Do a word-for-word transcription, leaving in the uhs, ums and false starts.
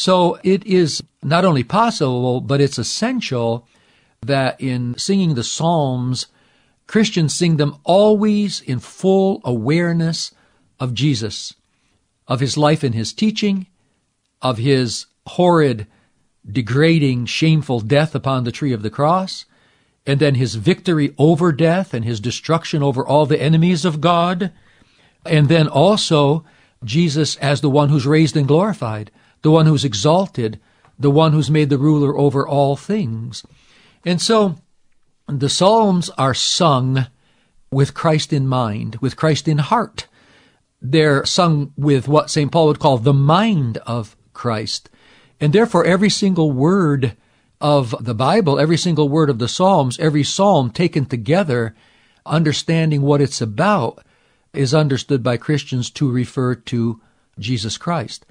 So it is not only possible, but it's essential that in singing the Psalms, Christians sing them always in full awareness of Jesus, of his life and his teaching, of his horrid, degrading, shameful death upon the tree of the cross, and then his victory over death and his destruction over all the enemies of God, and then also Jesus as the one who's raised and glorified, the one who's exalted, the one who's made the ruler over all things. And so the Psalms are sung with Christ in mind, with Christ in heart. They're sung with what Saint Paul would call the mind of Christ. And therefore, every single word of the Bible, every single word of the Psalms, every psalm taken together, understanding what it's about, is understood by Christians to refer to Jesus Christ.